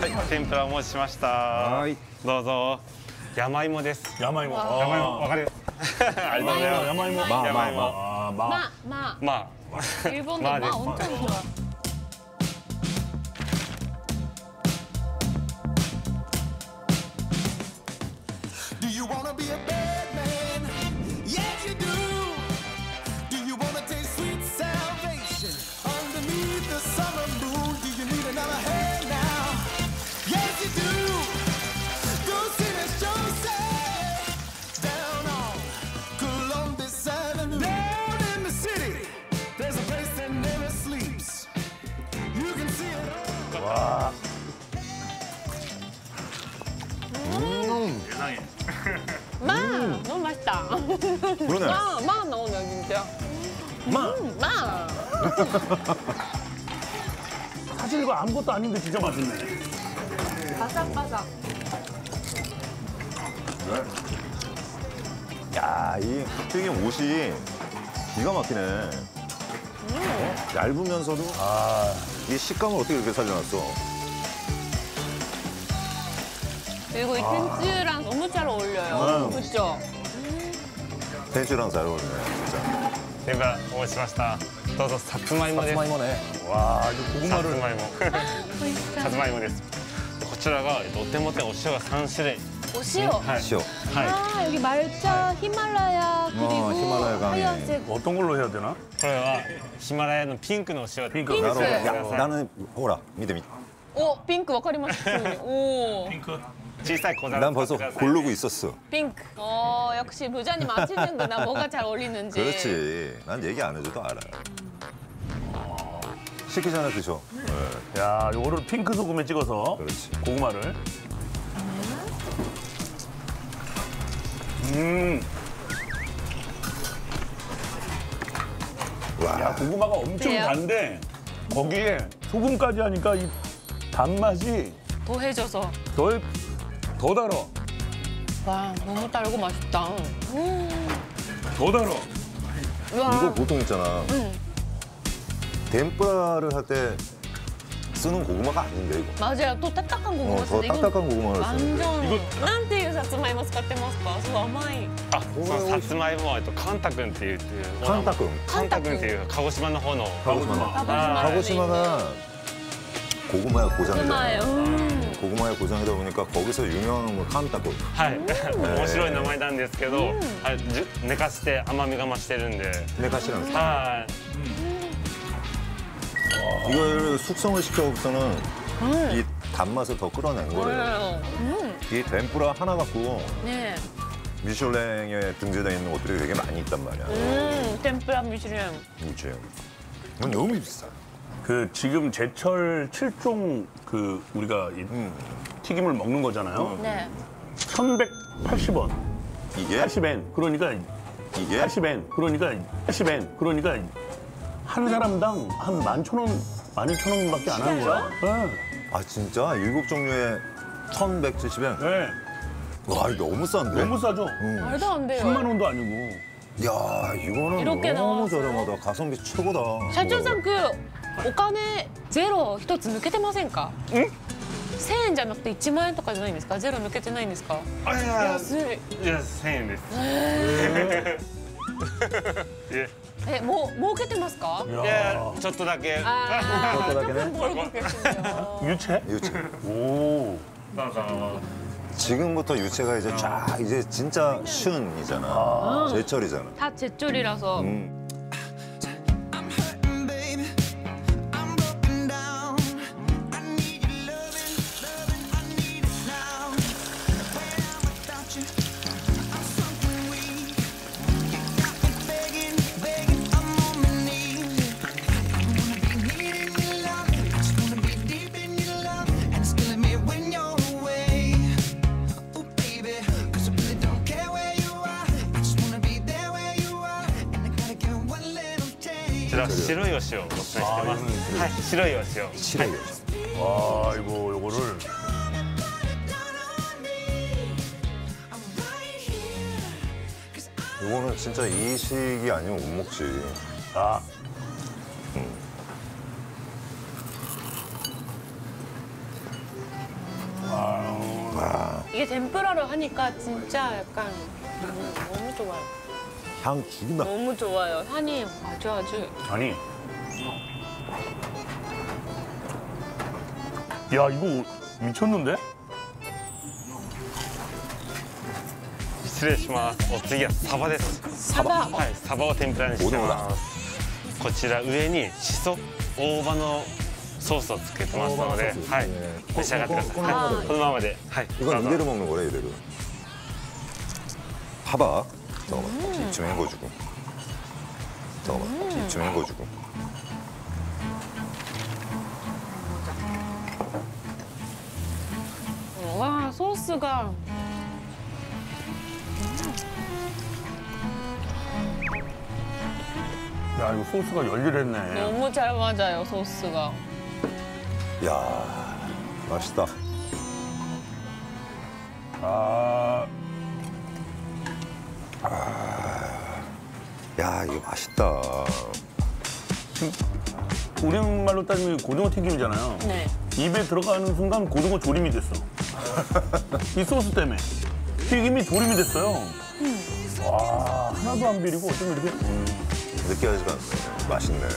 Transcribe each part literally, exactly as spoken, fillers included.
はい、天ぷらお持ちしました。はい、どうぞ。山芋です。山芋。山芋、わかる。ありがとうございます。山芋。山芋。まあ、まあ、まあ。日本でまあ本当に。사실 이거 아무것도 아닌데 진짜 맛있네. 바삭바삭. 네. 야, 이 튀김 옷이 기가 막히네. 음. 얇으면서도 아, 이 식감을 어떻게 이렇게 살려놨어. 그리고 이 텐츠랑 아. 너무 잘 어울려요. 음. 그렇죠? 텐츠랑 잘 어울리네, 진짜. 제가 오시마시다. どうぞさつまいもです。さつまいもね。わあ、ここまでさつまいも。さつまいもです。こちらがお手元にお塩がさんしゅるい。お塩。はい。塩。はい。ああ、여기 말차ヒマラヤ그리고ヒマラヤ강이 어떤걸로 해야 되나？これはヒマラヤのピンクのお塩。ピンク。なるほど。나는ほら見てみ。お、ピンクわかりました。おお。ピンク。 난 벌써 고르고 있었어. 핑크. 어, 역시 부자님 아시는구나. 뭐가 잘 어울리는지. 그렇지. 난 얘기 안 해줘도 알아. 어, 시키지 않아 드셔. 네. 야, 요거를 핑크 소금에 찍어서. 그렇지. 고구마를. 음. 와. 야, 고구마가 엄청 돼요? 단데 거기에 소금까지 하니까 이 단맛이 더해져서. 더해. 더 달어. 와, 너무 달고 맛있다. 음. 더 달어. 우와. 이거 보통 있잖아. 응. 덴뿌라를 할 때 쓰는 고구마가 아닌데, 이거. 맞아요. 또 딱딱한 고구마. 어, 더 딱딱한 고구마를 쓰는데. 완전. 난데요, 사츠마이모 쓰카테마스카? 너무 아마이. 아, 사츠마이모는 또 칸타군っていう. 칸타군. 칸타군っていう. 가고시마의 호노. 가고시마. 가고시마가 고구마의 고장이잖아. 고구마의 고장이다 보니까 거기서 유명한 건 칸타군. 네. 멋있는 이름인데, 내카시테 아마미가 맛있는데. 내카시라는. 아. 이걸 숙성을 시켜서는 음. 이 단맛을 더 끌어낸 거예요. 음. 이 덴뿌라 하나 갖고 네. 미슐랭에 등재되어 있는 것들이 되게 많이 있단 말이야. 음, 덴뿌라 미슐랭. 미슐랭. 이건 너무 비싸. 그 지금 제철 칠 종 그 우리가 음. 튀김을 먹는 거잖아요. 네. 천백팔십 원. 이게 팔십 엔. 그러니까 이게 팔십 엔. 그러니까 팔십 엔. 그러니까 한 사람당 한 만 천 원, 만 이천 원밖에 안 하는 거야. 네. 아 진짜? 일곱 종류에 천백칠십 엔. 네. 와, 너무 싼데. 너무 싸죠. 음. 말도 안 돼요. 십만 원도 아니고. 야, 이거는 이렇게 너무 저렴하다. 가성비 최고다. 샤천상 그お金ゼロ一つ抜けてませんか？うん？千円じゃなくて一万円とかじゃないんですか？ゼロ抜けてないんですか？あ、いや安い。いや千円です。え、もう儲けてますか？いやちょっとだけ。ちょっとだけね。유채？유채。おお。なんか。 지금부터 유채가 이제 쫙 이제 진짜 슌이잖아. 아. 제철이잖아. 다 제철이라서. 음. 실어 요시요. 실어 요시요. 실어 요시요. 와, 이거 요거를 요거는 진짜 이 시기 아니면 못 먹지. 아. 음. 이게 덴뿌라로 하니까 진짜 약간 너무, 너무 좋아요. 향 죽인다. 너무 좋아요. 산이 아주 아주. 아니. 야, 이거 미쳤는데?失礼します。 お次はサバです。サバ。はい、サバを天ぷらにしてます。こちら上にシソ、大葉のソースをつけてますので、はい、召し上がってください。このままで、はい。これ入れるものこれ入れる。サバ。ちょっと一面ごじゅう。ちょっと一面ごじゅう。 와, 소스가 야, 이거 소스가 열일했네. 너무 잘 맞아요, 소스가. 야, 맛있다. 아, 아, 야, 이거 맛있다. 지금 우리말로 따지면 고등어 튀김이잖아요. 네. 입에 들어가는 순간 고등어 조림이 됐어. 이 소스 때문에 튀김이 조림이 됐어요. 음. 와, 하나도 안 비리고 어쩜 이렇게 음, 느끼하지가 않네. 맛있네.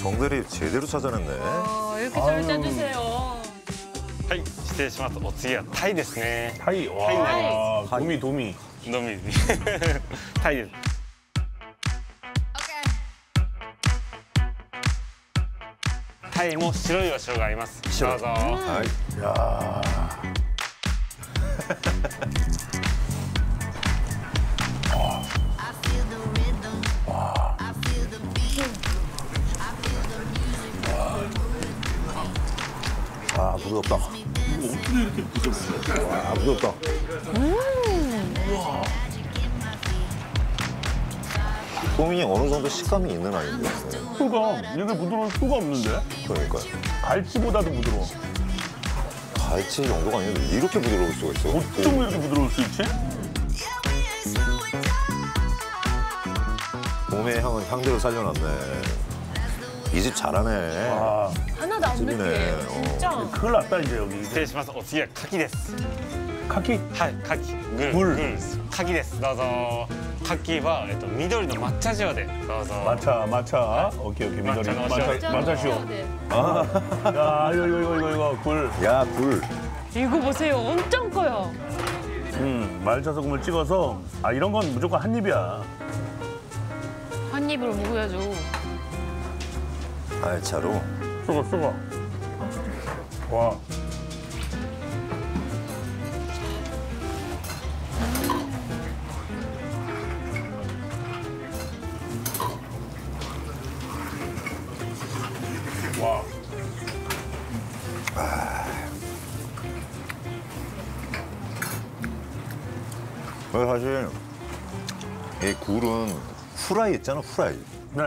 정대리 제대로 찾아냈네. 아, 이렇게 잘 짜주세요. 하이, 실례します. 오, 찌야 타이ですね. 타이. 와, 도미 도미. 도미. 타이. 타이 뭐 시로이 어시로가 있습니다. 시로. 야. 와. 와. 아, 부드럽다. 어떻게 이렇게 부드럽지? 와, 부드럽다. 음. 와. 도미 어느 정도 식감이 있는 아이인데. 수가 얘네 부드러운 수가 없는데. 그러니까요. 갈치보다도 부드러워. 갈치 정도가 아니라 이렇게 부드러울 수가 있어. 어쩜 이렇게 부드러울 수 있지? 몸의 향은 향대로 살려놨네. 이 집 잘하네. 와. 하나도 안 느끼해. 진짜. 어. 큰일 났다 이제 여기. 실례します. 어떻게 카키데스. 카키? 하이, 카키. 물. 물. 카키데스. 나서. カキは、 えっと、緑の抹茶塩でどうぞ。抹茶、抹茶。オッケー、オッケー、緑の抹茶、抹茶塩。ああ、いや、いや、いや、いや、굴。 야, 굴。 이거 보세요, 엄청 커요. 음, 말차소금을 찍어서, 아, 이런 건 무조건 한 입이야. 한 입으로 먹어야죠. 알차로. 쓰고, 쓰고. 와. 사실 이 굴은 후라이 있잖아, 후라이. 네.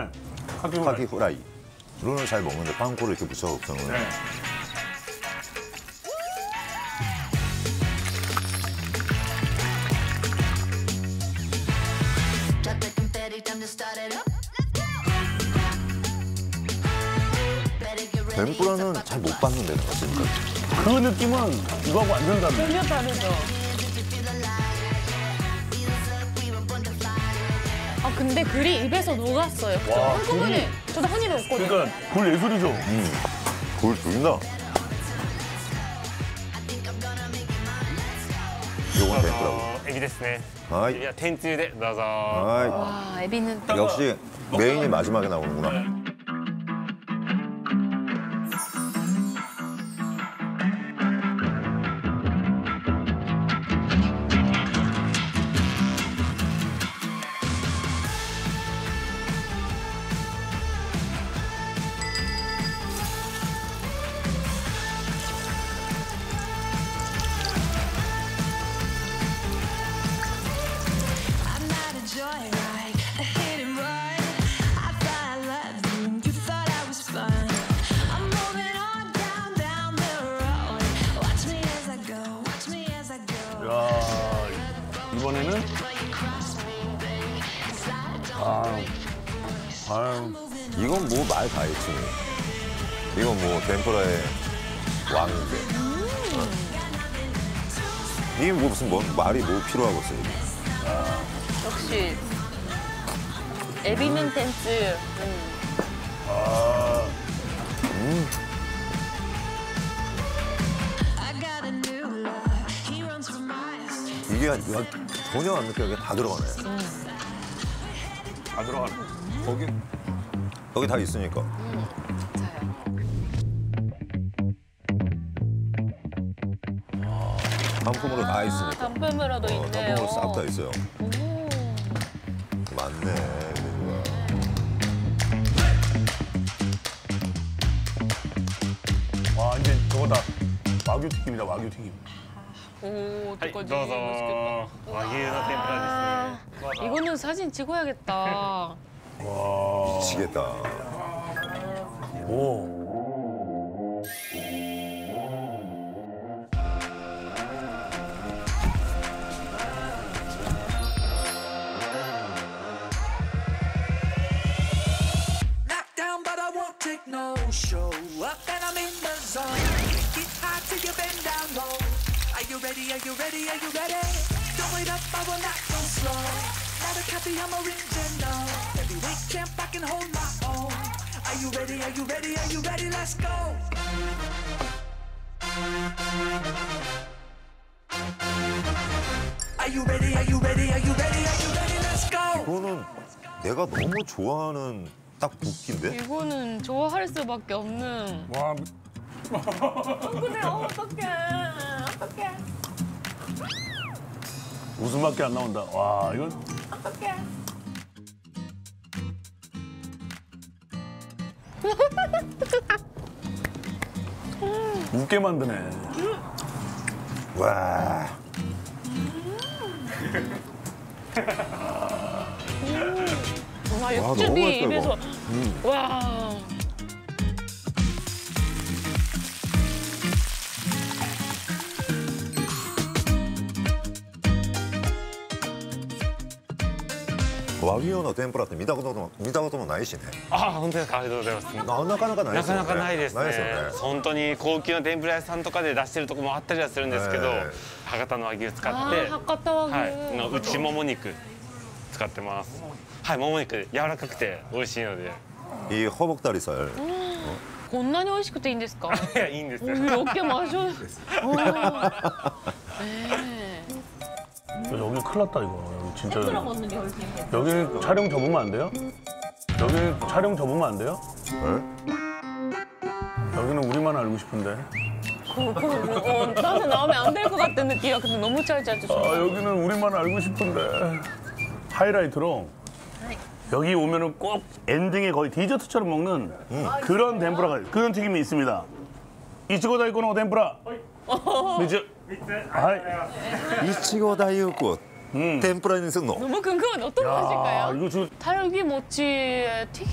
카키 후라이. 카키 후라이. 굴은 잘 먹는데 빵굴을 이렇게 붙여서 먹는 거예요. 네. 덴뿌라는 잘 못 봤는데, 지금까지. 그 느낌은 이거하고 완전 다르네. 전혀 다르죠. 아, 근데 굴이 입에서 녹았어요. 와, 한꺼번에 굴이... 저도 한 입에 없거든요. 그러니까 굴 예술이죠. 음, 굴 죽인다. 요건 덴뿌라고. 에비데스네. 아이. 야, 텐츠유데 나자. 아이. 와, 에비는 역시 메인이 마지막에 나오는구나. 이번에는 아, 아유. 이건 뭐 말 다 했지. 이건 뭐 덴뿌라의 왕배. 음. 이게 뭐 무슨 뭐, 말이 뭐 필요하겠어요. 아. 역시 에비는 댄스. 음. 아. 음. 이게 전혀 안 느껴요. 다 들어가네. 음. 다 들어가네. 거기 거기 다 있으니까. 음. 단품으로 다 있으니까. 단품으로도 있네요. 단품으로 싹 다 있어요. 오. 맞네. 와, 이제 저거다. 와규 튀김이다, 와규 튀김. 오, 어떡하지? 맛있겠다. 와규에서 템프라 됐어요. 이거는 사진 찍어야겠다. 와, 미치겠다. 오. Ready? Are you ready? Are you ready? Don't wait up, I will not go slow. Not a copy, I'm original. Every week camp, I can hold my own. Are you ready? Are you ready? Are you ready? Let's go. Are you ready? Are you ready? Are you ready? Are you ready? Let's go. 이거는 내가 너무 좋아하는 딱 붓기인데? 이거는 좋아할 수밖에 없는. 와. 근데 어떡해. 어떡해. 웃음밖에 안 나온다. 와, 이건. 어떡해. 웃게 만드네. 음. 와. 음. 음. 와, 육즙이 입에서. 음. 와. 와규오노 덴프라는見たことも見たこともないしね。あ、本当ですか。ありがとうございます。なかなかないですね。なかなかないですね。本当に高級な天ぷら屋さんとかで出してるとこもあったりはするんですけど、博多の和牛使って、博多和牛の内もも肉使ってます。はい、もも肉柔らかくて美味しいので。いい허벅다리살。こんなに美味しくていいんですか。いや、いいんですよ。よけましょう。ええ。 여기 큰일 났다, 이거. 여기 진짜. 여기 촬영 접으면 안 돼요? 여기 촬영 접으면 안 돼요? 네? 여기는 우리만 알고 싶은데. 어, 나는 마음에 안 될 것 같은 느낌이야. 근데 너무 잘 짜주셨어. 아, 여기는 우리만 알고 싶은데. 하이라이트로 여기 오면은 꼭 엔딩에 거의 디저트처럼 먹는 음. 그런 덴프라가, 그런 튀김이 있습니다. 이치고 다이코노 덴프라. 미즈. はい、いちご大福 天ぷらに 쓰는 거 너무 궁금한 어떤 맛일까요? 이거 저... 탈기 모찌 튀김?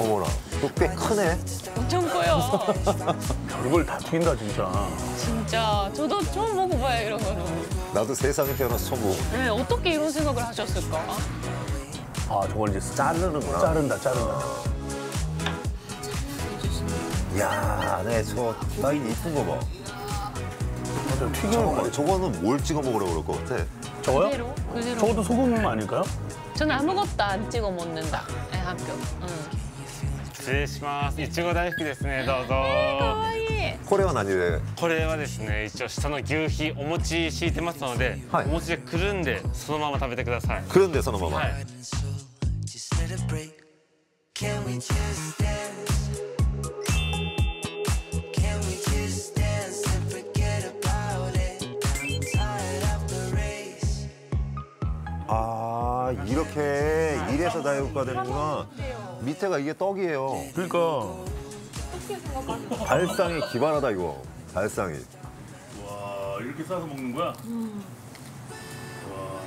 어머나, 이거 꽤 크네. 엄청 커요. 별걸 다 튀긴다, 진짜. 진짜. 저도 처음 먹어봐요, 이런 거는. 나도 세상에 태어나서 처음 먹어. 네, 어떻게 이런 생각을 하셨을까? 아, 저걸 이제 자르는구나. 자른다, 자른다. 이야, 네, 저, 나 이거 이쁜 거 봐. 아, 튀기는 거. 저거는 뭘 찍어 먹으라고 그럴 것 같아? 저거요? 그대로, 그대로. 저것도 소금물 아닐까요? 저는 아무것도 안 찍어 먹는다. 네, 합격. 응. 失礼します。いちご大福ですね。どうぞ。これは何で？これはですね、一応下の求肥お餅敷いてますので、お餅でくるんでそのまま食べてください。くるんでそのまま。 이렇게 이래서 다이어트가 되는구나. 밑에가 이게 떡이에요. 그러니까 발상이 기발하다 이거. 발상이. 와, 이렇게 싸서 먹는 거야? 음. 와.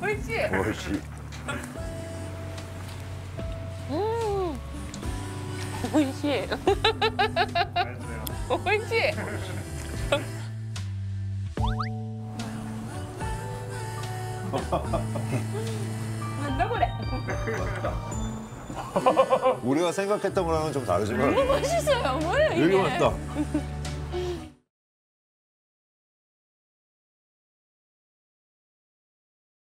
오이시. 오이시. 음. 오이시. 오이시. 뭔다 그래? 우리가 생각했던 거랑은 좀 다르지만 너무 맛있어요. 뭐야 이게? 되게 맛있다.